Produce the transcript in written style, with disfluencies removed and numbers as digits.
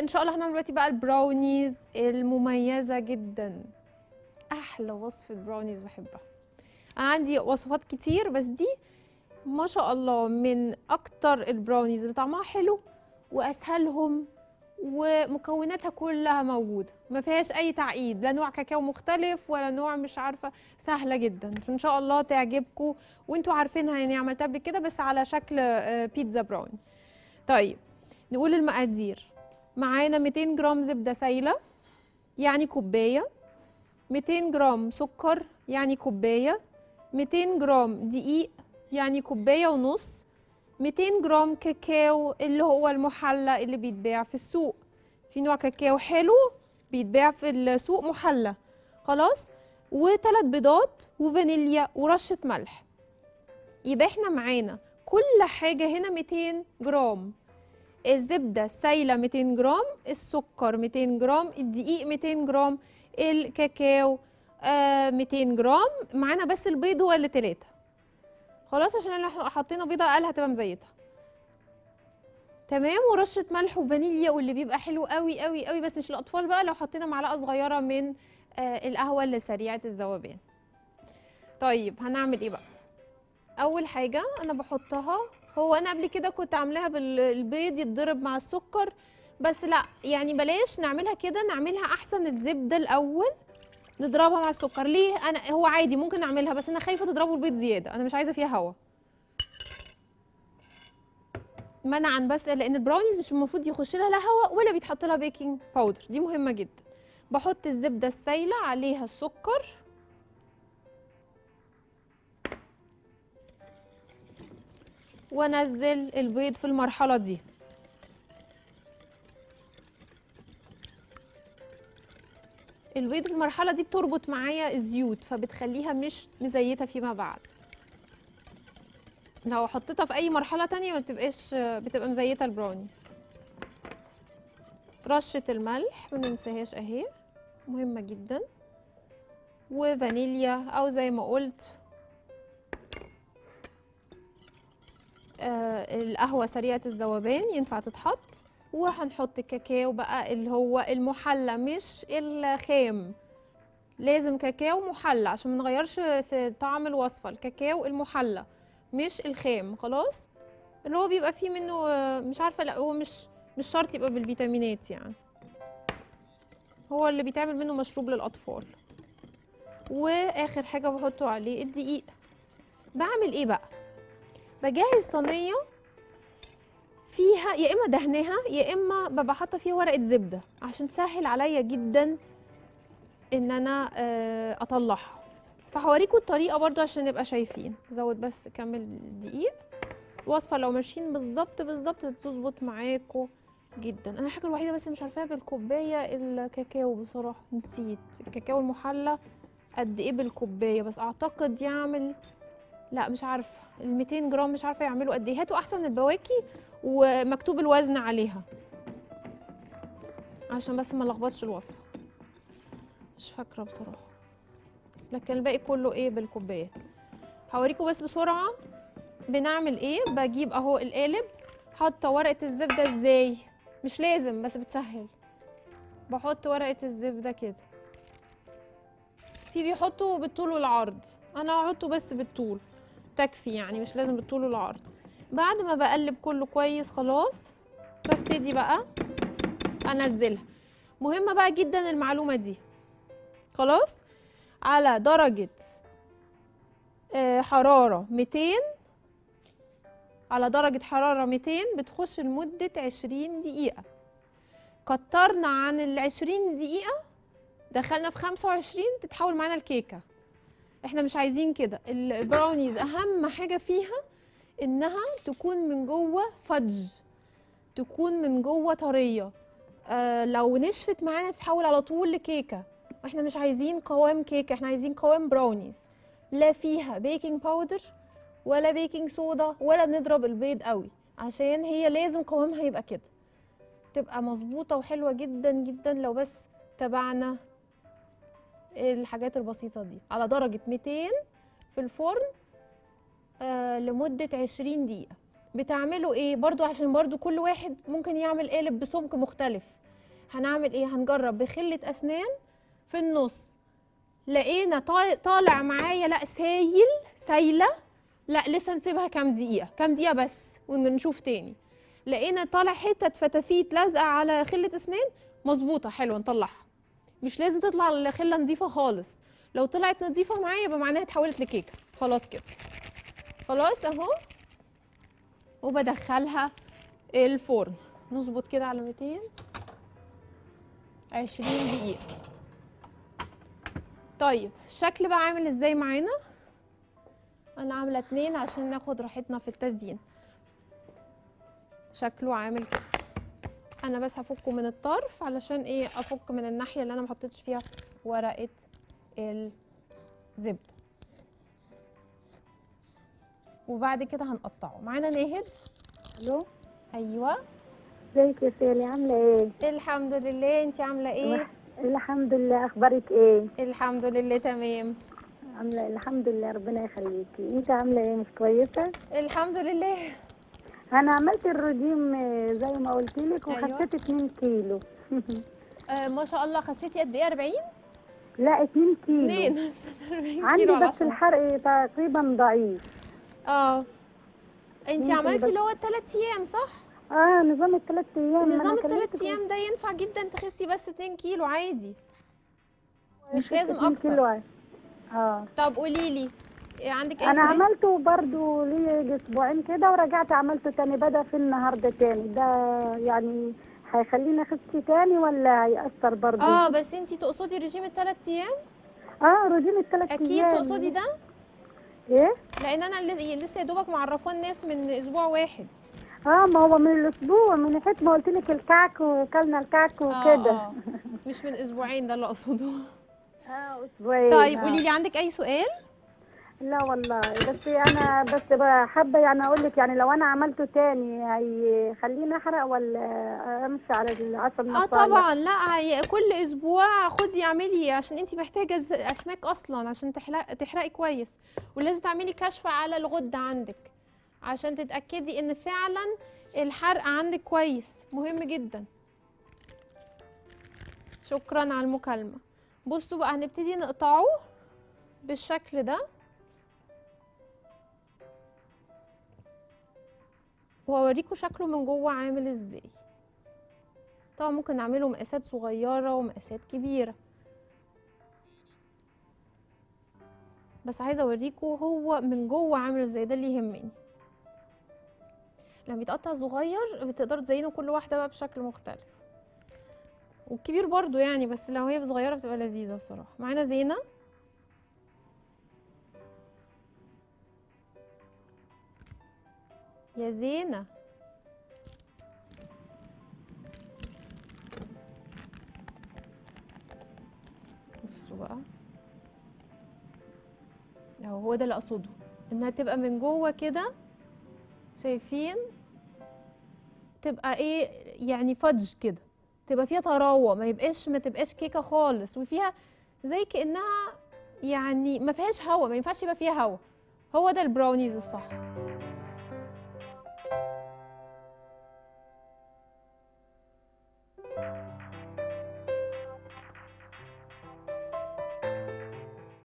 ان شاء الله هنعمل دلوقتي بقى البراونيز المميزه جدا. احلى وصفه براونيز بحبها. انا عندي وصفات كتير بس دي ما شاء الله من اكتر البراونيز اللي طعمها حلو واسهلهم ومكوناتها كلها موجوده، ما فيهاش اي تعقيد، لا نوع كاكاو مختلف ولا نوع مش عارفه، سهله جدا ان شاء الله تعجبكم وانتوا عارفينها، يعني عملتها قبل كده بس على شكل بيتزا براوني. طيب نقول المقادير. معانا 200 جرام زبده سايله يعني كوبايه، 200 جرام سكر يعني كوبايه، 200 جرام دقيق يعني كوبايه ونص، 200 جرام كاكاو اللي هو المحلى اللي بيتباع في السوق، في نوع كاكاو حلو بيتباع في السوق محلى خلاص، وثلاث بيضات وفانيليا ورشه ملح. يبقى احنا معانا كل حاجه هنا 200 جرام، الزبده السايله 200 جرام، السكر 200 جرام، الدقيق 200 جرام، الكاكاو 200 جرام، معانا بس البيض هو اللي 3 خلاص عشان احنا حطينا بيضه اقل هتبقى مزيتها. تمام، ورشه ملح وفانيليا واللي بيبقى حلو قوي قوي قوي بس مش الاطفال بقى، لو حطينا معلقه صغيره من القهوه اللي سريعه الذوبان. طيب هنعمل ايه بقى؟ اول حاجه انا بحطها، هو انا قبل كده كنت عاملاها بالبيض يتضرب مع السكر بس لا يعني بلاش نعملها كده، نعملها احسن الزبده الاول نضربها مع السكر. ليه؟ انا هو عادي ممكن نعملها بس انا خايفه تضربوا البيض زياده، انا مش عايزه فيها هوا منعا بس، لان البراونيز مش المفروض يخش لها لا هوا ولا بيتحط لها بيكنج باودر، دي مهمه جدا. بحط الزبده السايله عليها السكر وانزل البيض في المرحله دي. البيض في المرحله دي بتربط معايا الزيوت فبتخليها مش مزيته فيما بعد، لو حطيتها في اي مرحله تانية ما بتبقاش، بتبقى مزيته البراونيز. رشه الملح ما ننساهاش اهي مهمه جدا، وفانيليا او زي ما قلت القهوه سريعه الذوبان ينفع تتحط، وهنحط الكاكاو بقى اللي هو المحلى مش الخام، لازم كاكاو محلى عشان منغيرش في طعم الوصفه، الكاكاو المحلى مش الخام خلاص، اللي هو بيبقى فيه منه مش عارفه، لا هو مش شرط يبقى بالفيتامينات، يعني هو اللي بيتعمل منه مشروب للاطفال. واخر حاجه بحطه عليه الدقيق. بعمل ايه بقى؟ بجهز صينيه فيها يا اما دهناها يا اما ببقى حاطه فيها ورقه زبده عشان تسهل عليا جدا ان انا اطلعها، فهوريكم الطريقه برضو عشان نبقى شايفين. زود بس كمل الدقيق، الوصفه لو ماشيين بالظبط بالظبط هتظبط معاكم جدا. انا الحاجه الوحيده بس مش عارفاها بالكوبايه الكاكاو بصراحه، نسيت الكاكاو المحلى قد ايه بالكوبايه، بس اعتقد يعمل، لا مش عارفه ال 200 جرام مش عارفه يعملوا قد ايه. هاتوا احسن البواكي ومكتوب الوزن عليها عشان بس ما لخبطش الوصفه، مش فاكره بصراحه، لكن الباقي كله ايه بالكوبايات. هوريكم بس بسرعه بنعمل ايه. بجيب اهو القالب، حاطه ورقه الزبده ازاي، مش لازم بس بتسهل، بحط ورقه الزبده كده، في بيحطوا بالطول والعرض، انا هحطه بس بالطول تكفي يعني، مش لازم بالطول والعرض. بعد ما بقلب كله كويس خلاص ببتدي بقى انزلها. مهمه بقى جدا المعلومه دي خلاص، على درجه حراره 200، على درجه حراره 200 بتخش لمده 20 دقيقه. كترنا عن ال 20 دقيقه دخلنا في 25 تتحول معانا الكيكه، احنا مش عايزين كده. البراونيز اهم حاجه فيها انها تكون من جوه فادج، تكون من جوه طريه، لو نشفت معانا تتحول على طول لكيكه، واحنا مش عايزين قوام كيكه، احنا عايزين قوام براونيز لا فيها بيكنج باودر ولا بيكنج صودا ولا بنضرب البيض قوي، عشان هي لازم قوامها يبقى كده، تبقى مظبوطه وحلوه جدا جدا لو بس تبعنا الحاجات البسيطه دي. على درجه 200 في الفرن لمده 20 دقيقه. بتعملوا ايه برضو؟ عشان برضو كل واحد ممكن يعمل قالب بسمك مختلف، هنعمل ايه؟ هنجرب بخله اسنان في النص. لقينا طالع معايا لا سايل سايله، لا لسه هنسيبها كام دقيقه، كام دقيقه بس ونشوف تاني. لقينا طالع حتت فتافيت لازقه على خله اسنان، مظبوطه حلوه نطلعها. مش لازم تطلع خله نظيفه خالص، لو طلعت نظيفه معايا يبقى معناها اتحولت لكيكه. خلاص كده، خلاص اهو، وبدخلها الفرن. نظبط كده على 220 دقيقه. طيب الشكل بقى عامل ازاي معانا؟ انا عامله 2 عشان ناخد راحتنا في التزيين. شكله عامل كده. انا بس هفكه من الطرف علشان ايه، افك من الناحيه اللي انا ما حطيتش فيها ورقه الزبده. وبعد كده هنقطعه. معانا ناهد. الو. ايوه. ازيك يا سالي، عامله ايه؟ الحمد لله، انت عامله ايه؟ الحمد لله. اخبارك ايه؟ الحمد لله تمام. عامله الحمد لله، ربنا يخليكي. انت عامله ايه؟ مش كويسه؟ الحمد لله. انا عملت الرجيم زي ما قلت لك وخسيت 2 كيلو. ما شاء الله. خسيتي قد ايه؟ 40؟ لا 2 كيلو. 2 عندي بس الحرق تقريبا ضعيف. اه انت عملتي اللي هو ال3 ايام صح؟ اه نظام ال3 ايام. نظام ال3 ايام ده ينفع جدا تخسي بس 2 كيلو عادي، مش لازم اكتر. اه طب قولي لي عندك ايه؟ انا عملته برضو لي اسبوعين كده ورجعت عملته تاني، بدا في النهارده تاني. ده يعني هيخليني اخس تاني ولا هيأثر برضو؟ اه بس انتي تقصدي رجيم ال3 ايام؟ اه رجيم ال3 ايام اكيد تقصدي ده؟ ايه؟ لان انا لسه يا دوبك معرفاه الناس من اسبوع واحد. اه ما هو من الاسبوع، من حيث ما قلت لك الكعك وكلنا الكعك وكده. مش من اسبوعين ده اللي اقصده. اه اسبوعين. طيب قولي لي عندك اي سؤال؟ لا والله، بس انا بس حابه يعني اقول لك، يعني لو انا عملته تاني هيخليني احرق ولا امشي على العشر مصالح؟ اه طبعا لا، هي كل اسبوع خدي اعملي، عشان انت محتاجه اسماك اصلا عشان تحرقي كويس، ولازم تعملي كشف على الغده عندك عشان تتاكدي ان فعلا الحرق عندك كويس، مهم جدا. شكرا على المكالمه. بصوا بقى هنبتدي نقطعه بالشكل ده، وهوريكوا شكله من جوه عامل ازاي. طبعا ممكن نعمله مقاسات صغيره ومقاسات كبيره، بس عايزه اوريكوا هو من جوه عامل ازاي، ده اللي يهمني. لما بيتقطع صغير بتقدر تزينه كل واحده بقى بشكل مختلف، والكبير برضو يعني، بس لو هي صغيره بتبقى لذيذه بصراحه. معانا زينه. يا زينة بصوا بقى اهو، هو ده اللي اقصده، انها تبقى من جوه كده شايفين، تبقى ايه يعني فادج كده، تبقى فيها طراوه، ما تبقاش كيكه خالص، وفيها زي كانها يعني ما فيهاش هوا، ما ينفعش يبقى فيها هوا. هو ده البراونيز الصح.